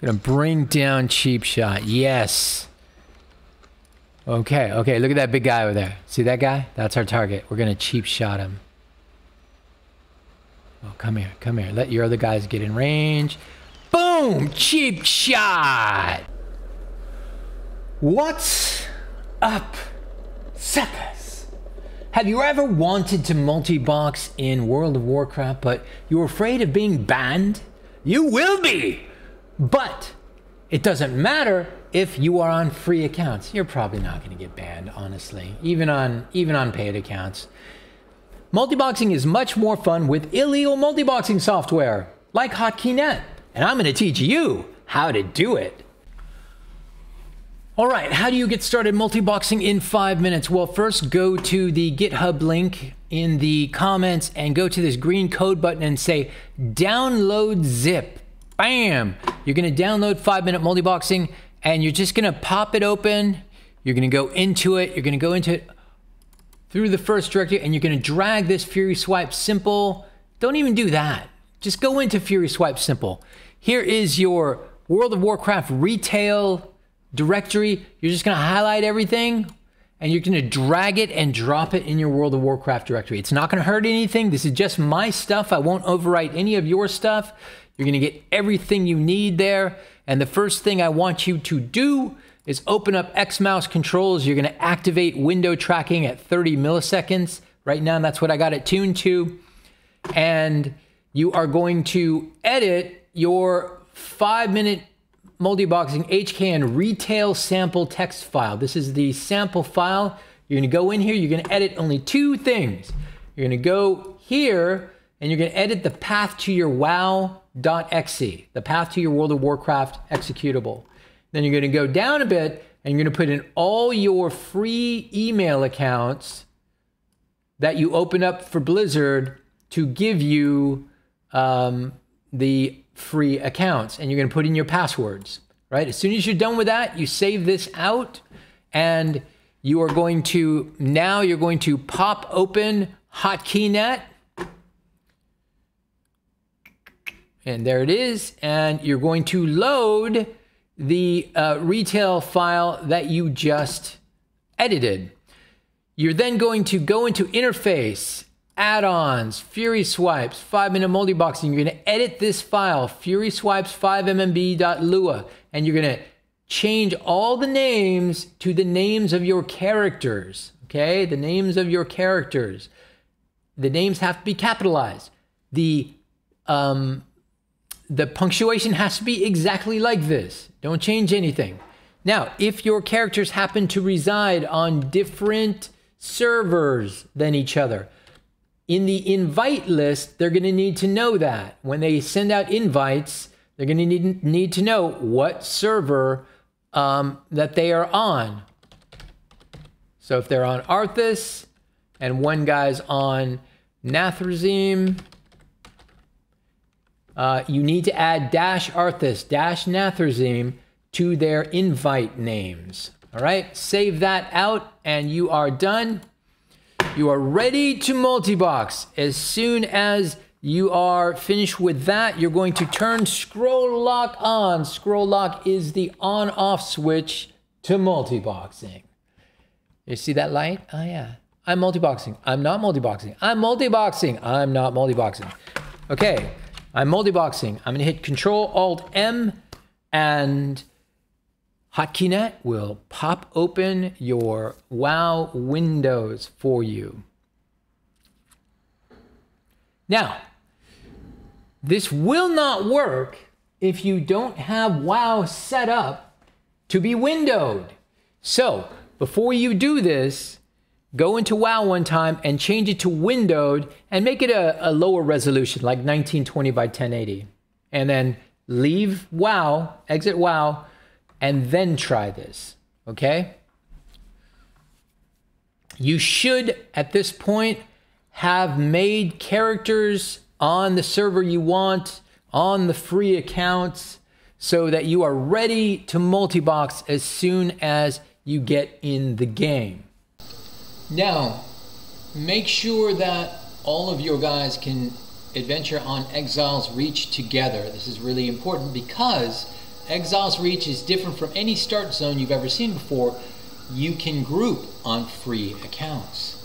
Gonna bring down Cheap Shot. Yes. Okay, okay, look at that big guy over there. See that guy? That's our target. We're gonna Cheap Shot him. Oh, come here, come here. Let your other guys get in range. Boom! Cheap Shot! What's up, suckers? Have you ever wanted to multi-box in World of Warcraft, but you're afraid of being banned? You will be! But it doesn't matter if you are on free accounts. You're probably not going to get banned, honestly, even on paid accounts. Multiboxing is much more fun with illegal multiboxing software like HotkeyNet, and I'm going to teach you how to do it. All right, how do you get started multiboxing in 5 minutes? Well, first go to the GitHub link in the comments and go to this green code button and say download zip. Bam! You're going to download 5-minute multiboxing and you're just going to pop it open. You're going to go into it. You're going to go into it through the first directory and you're going to drag this Fury Swipe Simple. Don't even do that. Just go into Fury Swipe Simple. Here is your World of Warcraft retail directory. You're just going to highlight everything and you're going to drag it and drop it in your World of Warcraft directory. It's not going to hurt anything. This is just my stuff. I won't overwrite any of your stuff. You're going to get everything you need there. And the first thing I want you to do is open up X Mouse controls. You're going to activate window tracking at 30 milliseconds. Right now, that's what I got it tuned to. And you are going to edit your 5-minute multiboxing HKN retail sample text file. This is the sample file. You're going to go in here. You're going to edit only two things. You're going to go here and you're going to edit the path to your WoW.exe, the path to your World of Warcraft executable. Then you're going to go down a bit and you're going to put in all your free email accounts that you open up for Blizzard to give you the free accounts. And you're going to put in your passwords, right? As soon as you're done with that, you save this out and you are going to, now you're going to pop open HotkeyNet. And there it is. And you're going to load the retail file that you just edited. You're then going to go into interface, add-ons, Fury Swipes, 5-minute multiboxing. You're going to edit this file, FurySwipes5mmb.lua, and you're going to change all the names to the names of your characters. Okay, the names of your characters. The names have to be capitalized. The punctuation has to be exactly like this. Don't change anything. Now, if your characters happen to reside on different servers than each other, in the invite list, they're going to need to know that. When they send out invites, they're going to need to know what server that they are on. So if they're on Arthas and one guy's on Nathrezim, you need to add dash Arthas, dash Nathrezim to their invite names. All right, save that out and you are done. You are ready to multibox. As soon as you are finished with that, you're going to turn scroll lock on. Scroll lock is the on-off switch to multiboxing. You see that light? Oh yeah. I'm multiboxing. I'm not multiboxing. I'm multiboxing. I'm not multiboxing. Okay. I'm multiboxing. I'm going to hit Control-Alt-M and HotkeyNet will pop open your WoW windows for you. Now, this will not work if you don't have WoW set up to be windowed. So, before you do this, go into WoW one time and change it to windowed and make it a lower resolution, like 1920 by 1080. And then leave WoW, exit WoW, and then try this, okay? You should, at this point, have made characters on the server you want, on the free accounts, so that you are ready to multibox as soon as you get in the game. Now, make sure that all of your guys can adventure on Exile's Reach together. This is really important because Exile's Reach is different from any start zone you've ever seen before. You can group on free accounts.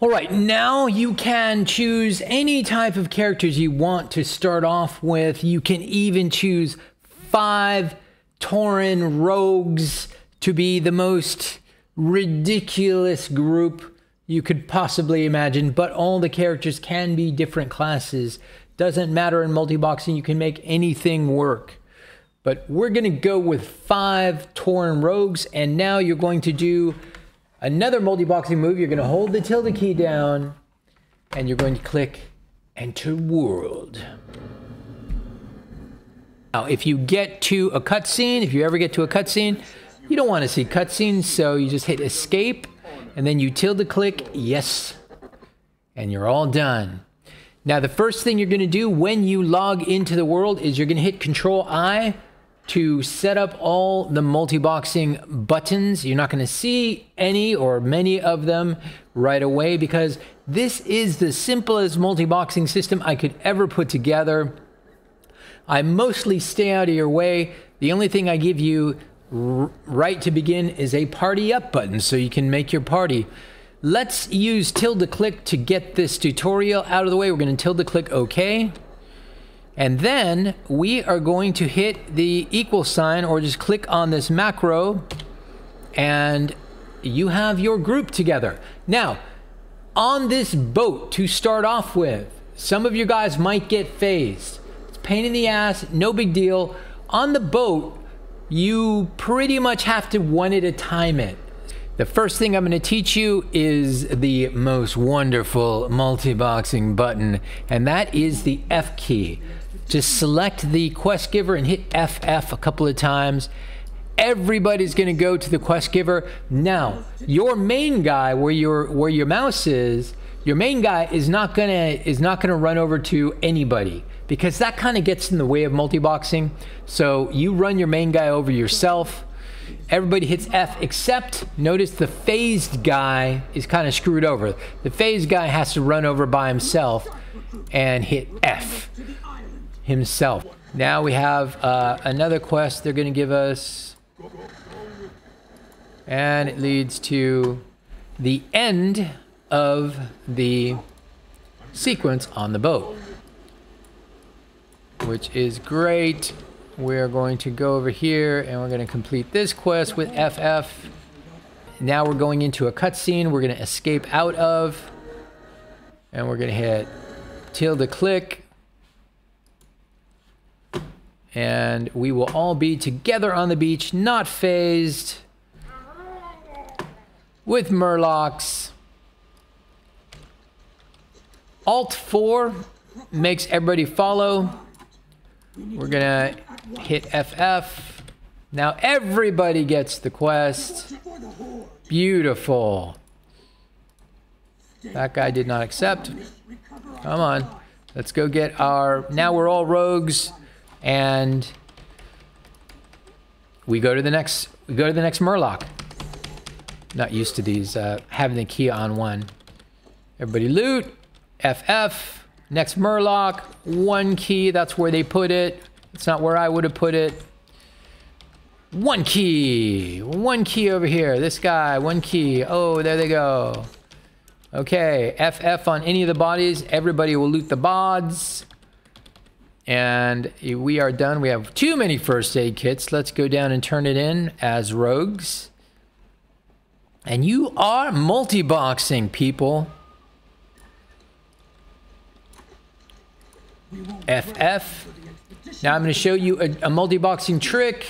All right, now you can choose any type of characters you want to start off with. You can even choose 5 Tauren rogues to be the most ridiculous group you could possibly imagine, but all the characters can be different classes. Doesn't matter, in multi-boxing you can make anything work. But we're gonna go with 5 Tauren rogues, and now you're going to do another multi-boxing move. You're going to hold the tilde key down and you're going to click Enter World. Now, if you get to a cutscene, if you ever get to a cutscene, you don't want to see cutscenes, so you just hit Escape and then you tilde click Yes, and you're all done. Now, the first thing you're going to do when you log into the world is you're going to hit Control-I to set up all the multi-boxing buttons. You're not gonna see any or many of them right away because this is the simplest multi-boxing system I could ever put together. I mostly stay out of your way. The only thing I give you right to begin is a party up button so you can make your party. Let's use tilde click to get this tutorial out of the way. We're gonna tilde click OK. And then we are going to hit the equal sign or just click on this macro, and you have your group together. Now, on this boat to start off with, some of you guys might get phased. It's a pain in the ass, no big deal. On the boat, you pretty much have to one at a time it. The first thing I'm gonna teach you is the most wonderful multi-boxing button, and that is the F key. Just select the quest giver and hit FF a couple of times. Everybody's gonna go to the quest giver. Now, your main guy, where your mouse is, your main guy is not gonna run over to anybody, because that kind of gets in the way of multi-boxing. So you run your main guy over yourself. Everybody hits F, except notice the phased guy is kind of screwed over. The phased guy has to run over by himself and hit F himself. Now we have another quest they're going to give us, and it leads to the end of the sequence on the boat, which is great. We're going to go over here and we're going to complete this quest with FF. Now we're going into a cutscene we're going to escape out of, and we're going to hit tilde click, and we will all be together on the beach, not phased, with Murlocs. Alt 4 makes everybody follow. We're gonna hit FF. Now everybody gets the quest. Beautiful. That guy did not accept. Come on, let's go get our, now we're all rogues, and we go to the next Murloc. Not used to these, having the key on one. Everybody loot, FF. Next Murloc, 1 key, that's where they put it. It's not where I would have put it. 1 key over here. This guy, 1 key. Oh, there they go. Okay, FF on any of the bodies. Everybody will loot the bods. And we are done. We have too many first aid kits. Let's go down and turn it in as rogues. And you are multi-boxing, people. FF. Now I'm going to show you a multi-boxing trick.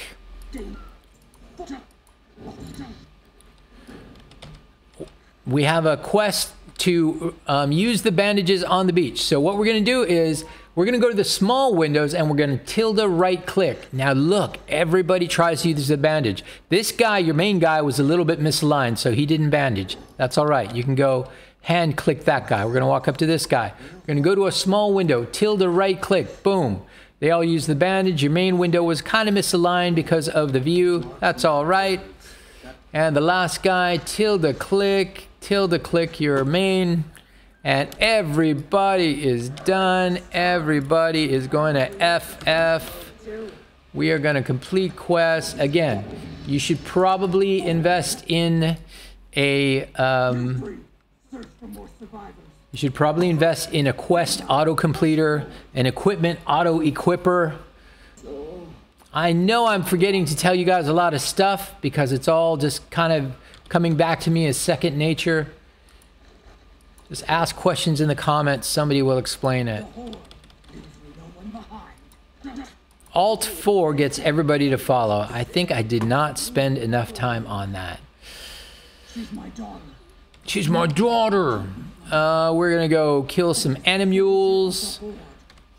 We have a quest to use the bandages on the beach. So what we're going to do is we're going to go to the small windows and we're going to tilde right click. Now look, everybody tries to use the bandage. This guy, your main guy, was a little bit misaligned, so he didn't bandage. That's all right. You can go hand click that guy. We're going to walk up to this guy. We're going to go to a small window, tilde right click, boom. They all use the bandage. Your main window was kind of misaligned because of the view. That's all right. And the last guy, tilde click your main. And everybody is done. Everybody is going to FF. We are going to complete quests. Again, you should probably invest in a... you should probably invest in a quest auto-completer, an equipment auto-equipper. I know I'm forgetting to tell you guys a lot of stuff because it's all just kind of coming back to me as second nature. Just ask questions in the comments. Somebody will explain it. Alt 4 gets everybody to follow. I think I did not spend enough time on that. She's my daughter. She's my daughter. We're going to go kill some animules.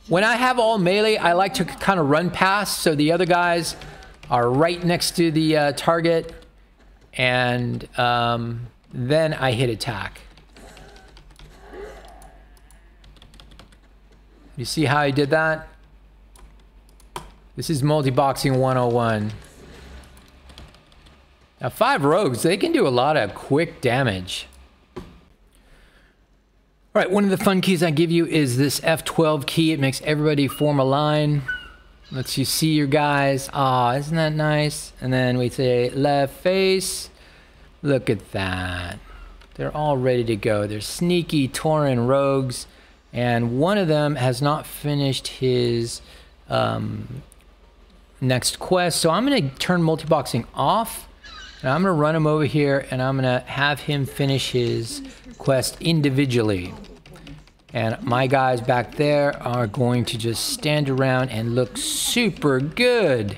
When I have all melee, I like to kind of run past so the other guys are right next to the target. And then I hit attack. You see how I did that? This is multi-boxing 101. Now 5 rogues, they can do a lot of quick damage. All right, one of the fun keys I give you is this F12 key. It makes everybody form a line. Lets you see your guys. Ah, isn't that nice? And then we say left face. Look at that. They're all ready to go. They're sneaky Tauren rogues. And one of them has not finished his next quest. So I'm going to turn multiboxing off. And I'm going to run him over here. And I'm going to have him finish his quest individually. And my guys back there are going to just stand around and look super good.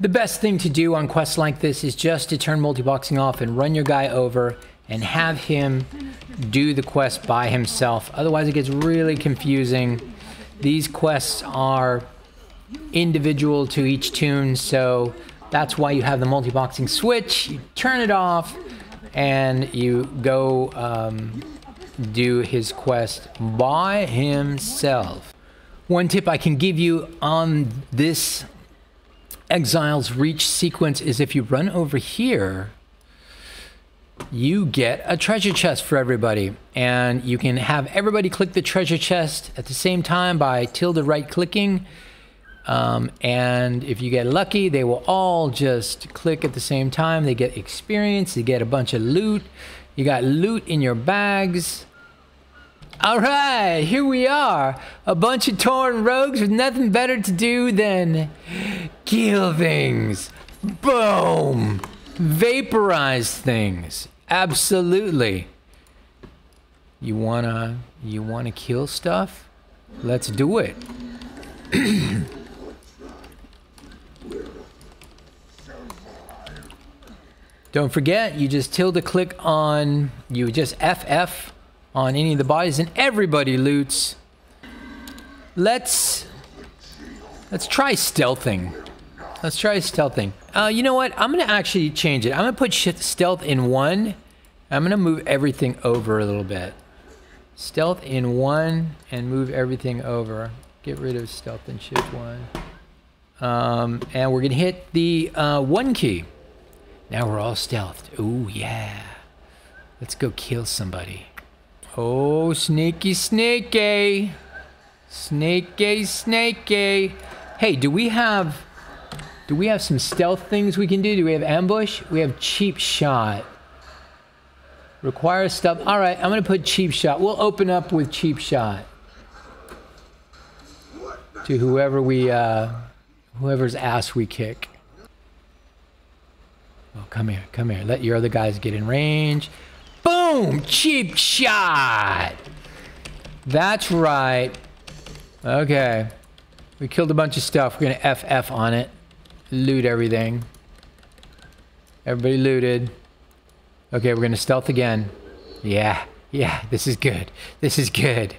The best thing to do on quests like this is just to turn multiboxing off and run your guy over and have him do the quest by himself. Otherwise it gets really confusing. These quests are individual to each tune, so that's why you have the multiboxing switch. You turn it off and you go do his quest by himself. One tip I can give you on this Exile's Reach sequence is if you run over here, you get a treasure chest for everybody, and you can have everybody click the treasure chest at the same time by tilde right clicking, and if you get lucky they will all just click at the same time. They get experience, they get a bunch of loot. You got loot in your bags. All right, here we are, a bunch of Tauren rogues with nothing better to do than kill things. Boom! Vaporize things. Absolutely. You wanna kill stuff? Let's do it. Don't forget, you just tilde click on, you just FF on any of the bodies and everybody loots. Let's try stealthing. Let's try stealthing. You know what? I'm going to actually change it. I'm going to put stealth in 1. I'm going to move everything over a little bit. Stealth in 1 and move everything over. Get rid of stealth and shift 1. And we're going to hit the 1 key. Now we're all stealthed. Ooh, yeah. Let's go kill somebody. Oh, sneaky, sneaky. Sneaky, sneaky. Hey, do we have some stealth things we can do? Do we have ambush? We have cheap shot. Require stuff. All right, I'm going to put cheap shot. We'll open up with cheap shot to whoever we, whoever's ass we kick. Oh, come here, come here. Let your other guys get in range. Boom! Cheap shot! That's right. Okay. We killed a bunch of stuff. We're going to FF on it. Loot everything. Everybody looted. Okay, we're gonna stealth again. Yeah, yeah, this is good. This is good.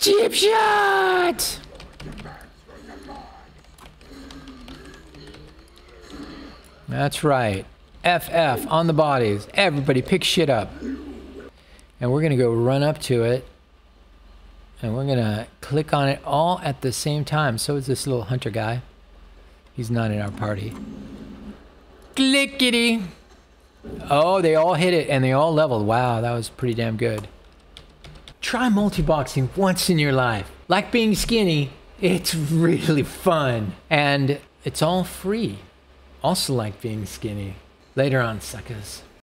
Cheap shot! That's right. FF on the bodies. Everybody pick shit up. And we're gonna go run up to it. And we're gonna click on it all at the same time. So is this little hunter guy. He's not in our party. Clickety! Oh, they all hit it and they all leveled. Wow, that was pretty damn good. Try multiboxing once in your life. like being skinny, it's really fun. And it's all free. Also like being skinny. Later on, suckers.